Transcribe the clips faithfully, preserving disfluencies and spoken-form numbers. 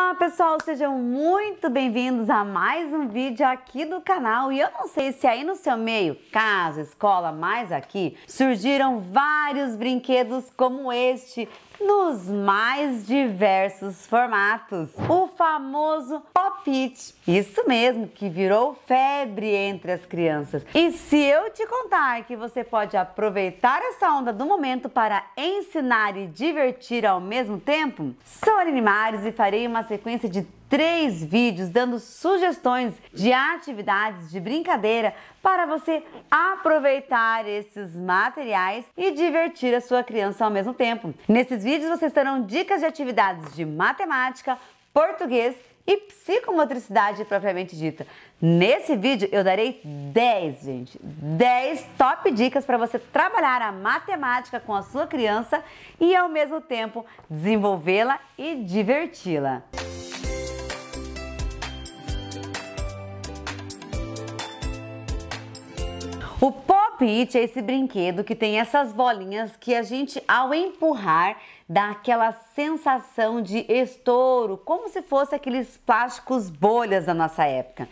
Olá pessoal, sejam muito bem-vindos a mais um vídeo aqui do canal. E eu não sei se aí no seu meio, casa, escola, mas aqui, surgiram vários brinquedos como este, nos mais diversos formatos. O famoso Pop It, isso mesmo, que virou febre entre as crianças. E se eu te contar que você pode aproveitar essa onda do momento para ensinar e divertir ao mesmo tempo? Sou Aline Marius e farei uma sequência de três vídeos dando sugestões de atividades de brincadeira para você aproveitar esses materiais e divertir a sua criança ao mesmo tempo. Nesses vídeos vocês terão dicas de atividades de matemática, português e psicomotricidade propriamente dita. Nesse vídeo eu darei dez, gente, dez top dicas para você trabalhar a matemática com a sua criança e ao mesmo tempo desenvolvê-la e diverti-la. O Pop It é esse brinquedo que tem essas bolinhas que a gente, ao empurrar, dá aquela sensação de estouro, como se fosse aqueles plásticos bolhas da nossa época.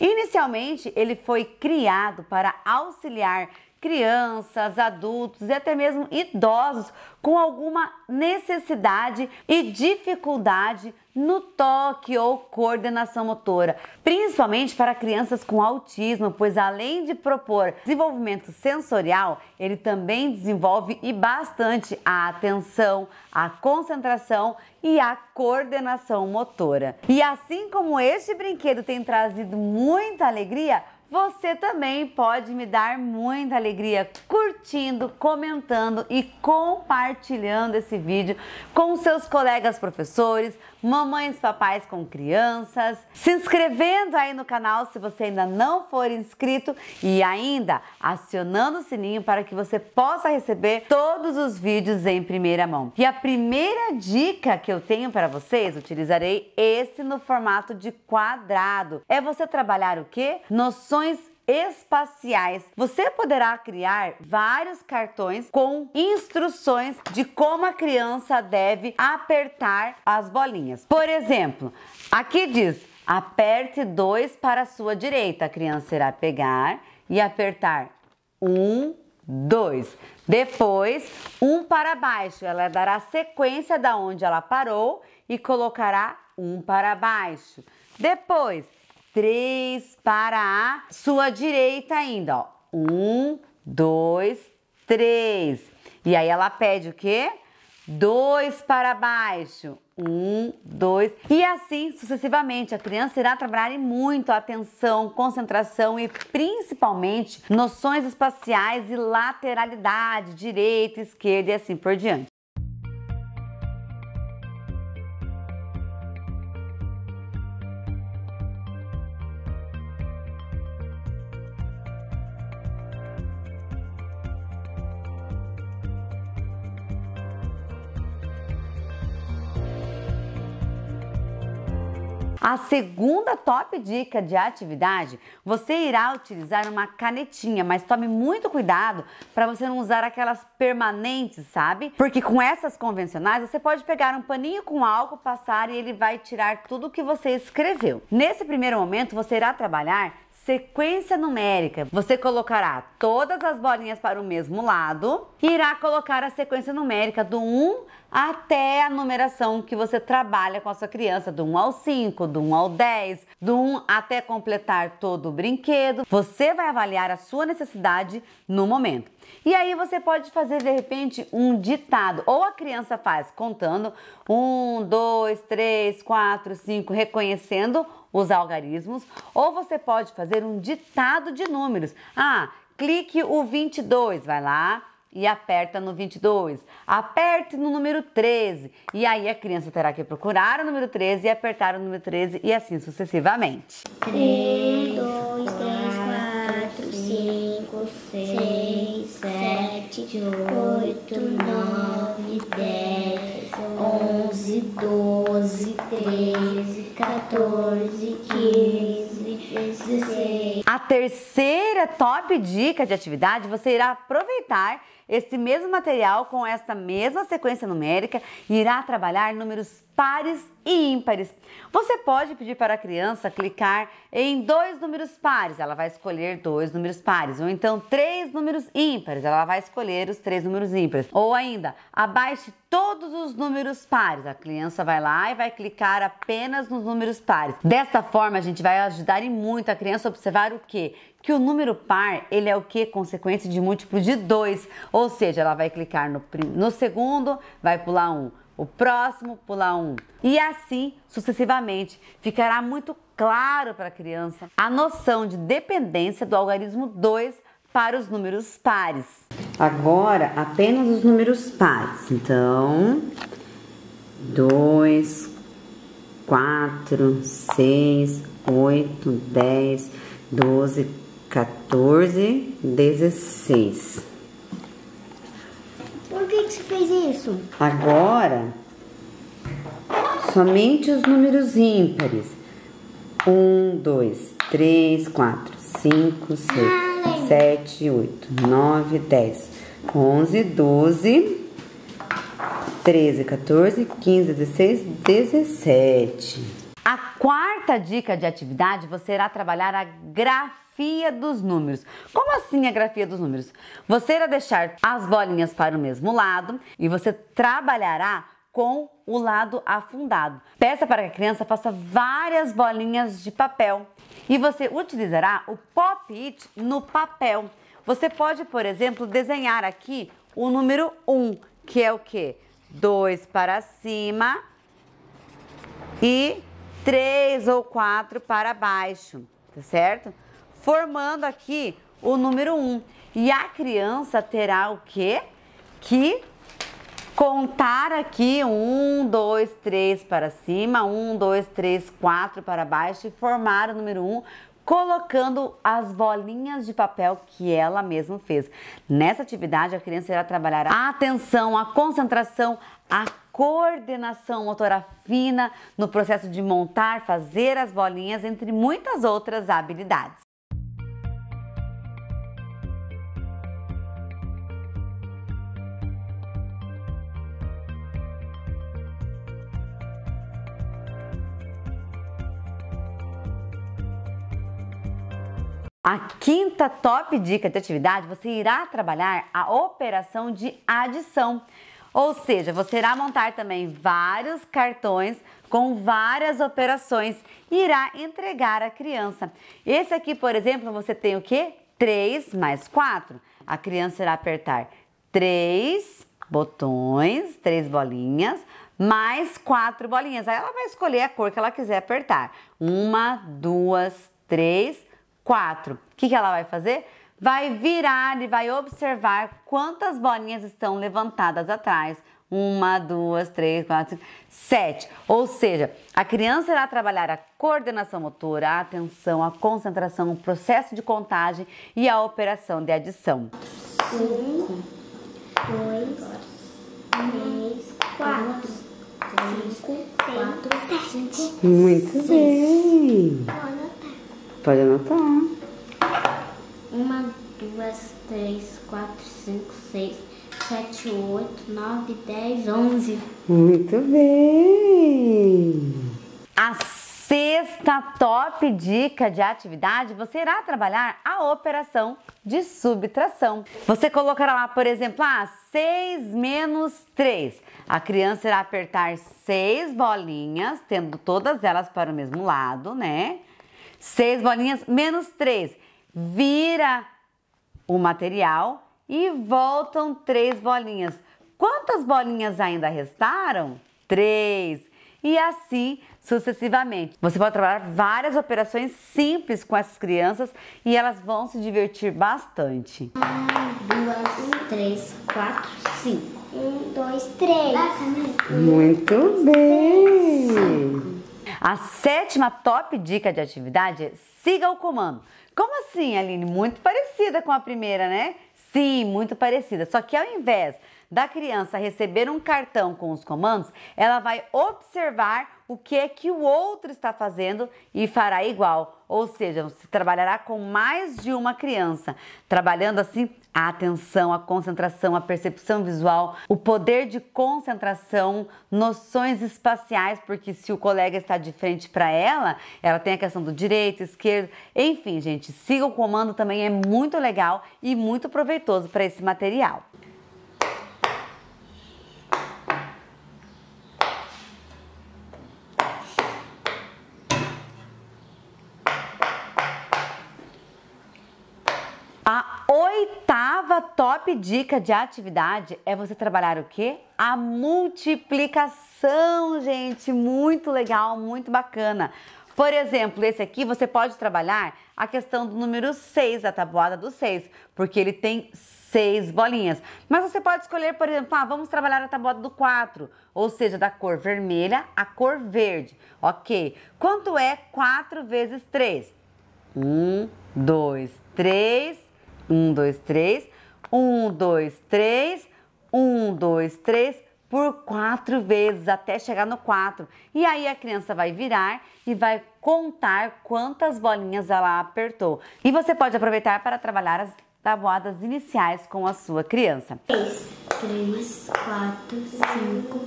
Inicialmente, ele foi criado para auxiliar crianças, adultos e até mesmo idosos com alguma necessidade e dificuldade no toque ou coordenação motora, principalmente para crianças com autismo, pois além de propor desenvolvimento sensorial, ele também desenvolve e bastante a atenção, a concentração e a coordenação motora. E assim como este brinquedo tem trazido muita alegria, você também pode me dar muita alegria curtindo, comentando e compartilhando esse vídeo com seus colegas professores, mamães e papais com crianças, se inscrevendo aí no canal se você ainda não for inscrito e ainda acionando o sininho para que você possa receber todos os vídeos em primeira mão. E a primeira dica que eu tenho para vocês, utilizarei esse no formato de quadrado, é você trabalhar o quê? Noções espaciais. Você poderá criar vários cartões com instruções de como a criança deve apertar as bolinhas. Por exemplo, aqui diz: aperte dois para a sua direita. A criança irá pegar e apertar um, dois. Depois, um para baixo. Ela dará a sequência da onde ela parou e colocará um para baixo. Depois, três para a sua direita ainda, ó. Um, dois, três. E aí ela pede o quê? Dois para baixo. Um, dois. E assim sucessivamente. A criança irá trabalhar muito a atenção, concentração e principalmente noções espaciais e lateralidade, direita, esquerda e assim por diante. A segunda top dica de atividade, você irá utilizar uma canetinha, mas tome muito cuidado para você não usar aquelas permanentes, sabe? Porque com essas convencionais, você pode pegar um paninho com álcool, passar e ele vai tirar tudo o que você escreveu. Nesse primeiro momento, você irá trabalhar sequência numérica. Você colocará todas as bolinhas para o mesmo lado e irá colocar a sequência numérica do um até a numeração que você trabalha com a sua criança, do um ao cinco, do um ao dez, do um até completar todo o brinquedo. Você vai avaliar a sua necessidade no momento. E aí você pode fazer, de repente, um ditado. Ou a criança faz contando um, dois, três, quatro, cinco, reconhecendo os algarismos. Ou você pode fazer um ditado de números. Ah, clique o vinte e dois, vai lá e aperta no vinte e dois. Aperte no número treze. E aí a criança terá que procurar o número treze e apertar o número treze e assim sucessivamente. três, dois, três, quatro, cinco, seis, sete, oito, nove, dez, onze, doze, treze, quatorze, quinze, dezesseis. A terceira top dica de atividade, você irá aproveitar esse mesmo material com essa mesma sequência numérica e irá trabalhar números pares e ímpares. Você pode pedir para a criança clicar em dois números pares, ela vai escolher dois números pares, ou então três números ímpares, ela vai escolher os três números ímpares. Ou ainda, abaixe todos os números pares, a criança vai lá e vai clicar apenas nos números pares. Dessa forma, a gente vai ajudar e muito a criança a observar o quê? Que o número par, ele é o que? Consequência de múltiplo de dois, ou seja, ela vai clicar no, no segundo, vai pular um. O próximo, pular um. E assim, sucessivamente, ficará muito claro para a criança a noção de dependência do algarismo dois para os números pares. Agora, apenas os números pares. Então, dois, quatro, seis, oito, dez, doze, quatorze, dezesseis. Por que que você fez isso? Agora, somente os números ímpares. um, dois, três, quatro, cinco, seis, sete, oito, nove, dez, onze, doze, treze, quatorze, quinze, dezesseis, dezessete. A quarta dica de atividade, você irá trabalhar a grafia dos números. Como assim a grafia dos números? Você irá deixar as bolinhas para o mesmo lado e você trabalhará com o lado afundado. Peça para que a criança faça várias bolinhas de papel e você utilizará o Pop It no papel. Você pode, por exemplo, desenhar aqui o número um, que é o que? dois para cima e três ou quatro para baixo, tá certo? Formando aqui o número um. E a criança terá o quê? Que contar aqui um, dois, três para cima, um, dois, três, quatro para baixo e formar o número um, colocando as bolinhas de papel que ela mesma fez. Nessa atividade, a criança irá trabalhar a atenção, a concentração, a coordenação motora fina no processo de montar, fazer as bolinhas, entre muitas outras habilidades. A quinta top dica de atividade, você irá trabalhar a operação de adição. Ou seja, você irá montar também vários cartões com várias operações e irá entregar à criança. Esse aqui, por exemplo, você tem o quê? três mais quatro. A criança irá apertar três botões, três bolinhas, mais quatro bolinhas. Aí ela vai escolher a cor que ela quiser apertar. Uma, duas, três... quatro. O que que ela vai fazer? Vai virar e vai observar quantas bolinhas estão levantadas atrás. Uma, duas, três, quatro, cinco, sete. Ou seja, a criança irá trabalhar a coordenação motora, a atenção, a concentração, o processo de contagem e a operação de adição. Um, dois, três, quatro, cinco, quatro, sete. Muito bem. Pode anotar. Uma, duas, três, quatro, cinco, seis, sete, oito, nove, dez, onze. Muito bem! A sexta top dica de atividade, você irá trabalhar a operação de subtração. Você colocará lá, por exemplo, ah, seis menos três. A criança irá apertar seis bolinhas, tendo todas elas para o mesmo lado, né? seis bolinhas menos três, vira o material e voltam três bolinhas. Quantas bolinhas ainda restaram? três. E assim sucessivamente. Você pode trabalhar várias operações simples com essas crianças e elas vão se divertir bastante. um, dois, três, quatro, cinco. um, dois, três. Muito bem! A sétima top dica de atividade é siga o comando. Como assim, Aline? Muito parecida com a primeira, né? Sim, muito parecida. Só que ao invés da criança receber um cartão com os comandos, ela vai observar o que é que o outro está fazendo e fará igual. Ou seja, você trabalhará com mais de uma criança, trabalhando assim a atenção, a concentração, a percepção visual, o poder de concentração, noções espaciais, porque se o colega está de frente para ela, ela tem a questão do direito, esquerdo, enfim, gente, siga o comando também, é muito legal e muito proveitoso para esse material. A oitava top dica de atividade é você trabalhar o quê? A multiplicação, gente, muito legal, muito bacana. Por exemplo, esse aqui você pode trabalhar a questão do número seis, a tabuada do seis, porque ele tem seis bolinhas. Mas você pode escolher, por exemplo, ah, vamos trabalhar a tabuada do quatro, ou seja, da cor vermelha à cor verde. Ok, quanto é quatro vezes três? um, dois, três... um, dois, três, um, dois, três, um, dois, três, por quatro vezes, até chegar no quatro. E aí a criança vai virar e vai contar quantas bolinhas ela apertou. E você pode aproveitar para trabalhar as tabuadas iniciais com a sua criança. três, quatro, cinco,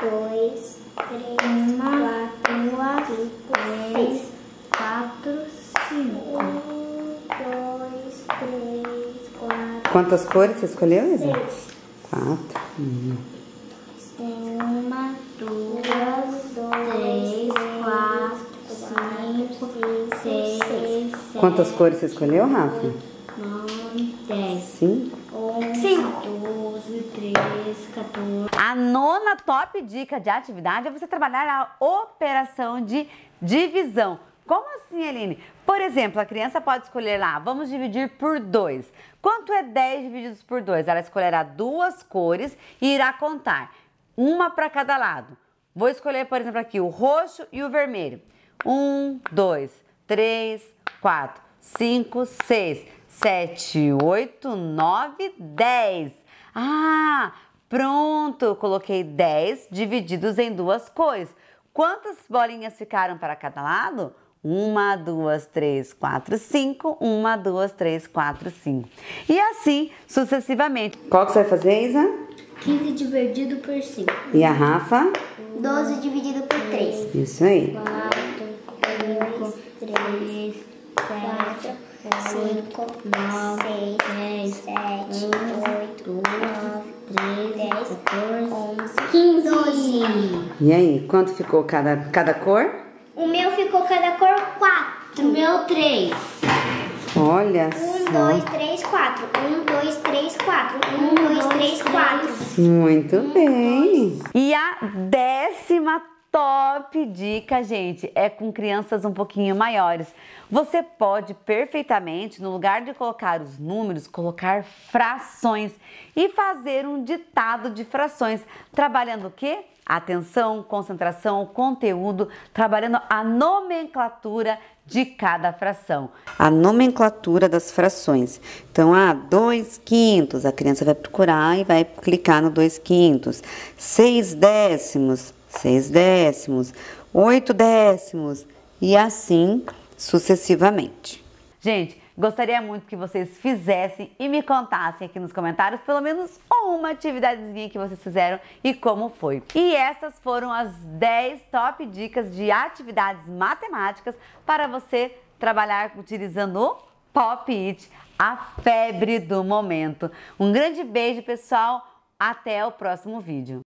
dois, três, quatro, cinco, um, dois, três, quatro... Quantas cores você escolheu, Isa? Seis. Quatro. Hum. Uma, duas, três, quatro, cinco, seis, seis. Quantas cores você escolheu, Rafa? Nove, dez. Cinco. onze, doze, treze, quatorze... A nona top dica de atividade é você trabalhar a operação de divisão. Como assim, Aline? Por exemplo, a criança pode escolher lá, vamos dividir por dois. Quanto é dez divididos por dois? Ela escolherá duas cores e irá contar. Uma para cada lado. Vou escolher, por exemplo, aqui o roxo e o vermelho. um, dois, três, quatro, cinco, seis, sete, oito, nove, dez. Ah, pronto! Eu coloquei dez divididos em duas cores. Quantas bolinhas ficaram para cada lado? Uma, duas, três, quatro, cinco. Uma, duas, três, quatro, cinco. E assim sucessivamente. Qual que você vai fazer, Isa? quinze dividido por cinco. E a Rafa? doze dividido por três. Isso aí. quatro, três, quatro, cinco, seis, sete, oito, nove, dez, quatorze, quinze. E aí, quanto ficou cada, cada cor? O meu ficou cada cor quatro. O meu três. Olha só. um, dois, três, quatro. um, dois, três, quatro. um, dois, três, quatro. Muito bem. E a décima top dica, gente, é com crianças um pouquinho maiores. Você pode perfeitamente, no lugar de colocar os números, colocar frações e fazer um ditado de frações, trabalhando o quê? Atenção, concentração, conteúdo, trabalhando a nomenclatura de cada fração. A nomenclatura das frações. Então, ah, dois quintos, a criança vai procurar e vai clicar no dois quintos. seis décimos, seis décimos, oito décimos e assim sucessivamente. Gente, gostaria muito que vocês fizessem e me contassem aqui nos comentários pelo menos uma atividadezinha que vocês fizeram e como foi. E essas foram as dez top dicas de atividades matemáticas para você trabalhar utilizando o Pop It, a febre do momento. Um grande beijo, pessoal. Até o próximo vídeo.